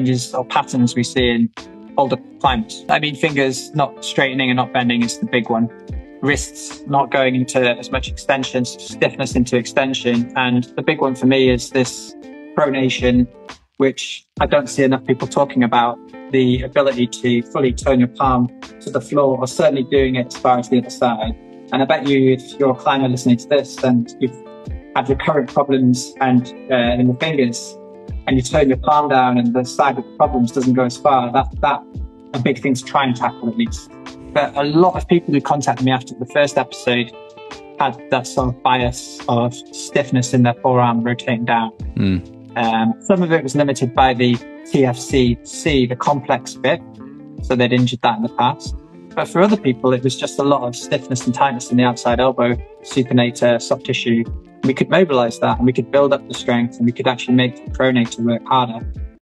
changes or patterns we see in older climbers. I mean, fingers not straightening and not bending is the big one. Wrists not going into as much extension, stiffness into extension. And the big one for me is this pronation, which I don't see enough people talking about, the ability to fully turn your palm to the floor, or certainly doing it as far as the other side. And I bet you, if you're a climber listening to this and you've had recurrent problems and in the fingers, and you turn your palm down and the side of the problems doesn't go as far, that's a big thing to try and tackle at least. But a lot of people who contacted me after the first episode had that sort of bias of stiffness in their forearm rotating down. Some of it was limited by the TFC-C, the complex bit, so they'd injured that in the past. But for other people, it was just a lot of stiffness and tightness in the outside elbow, supinator, soft tissue. We could mobilize that, and we could build up the strength, and we could actually make the pronator work harder.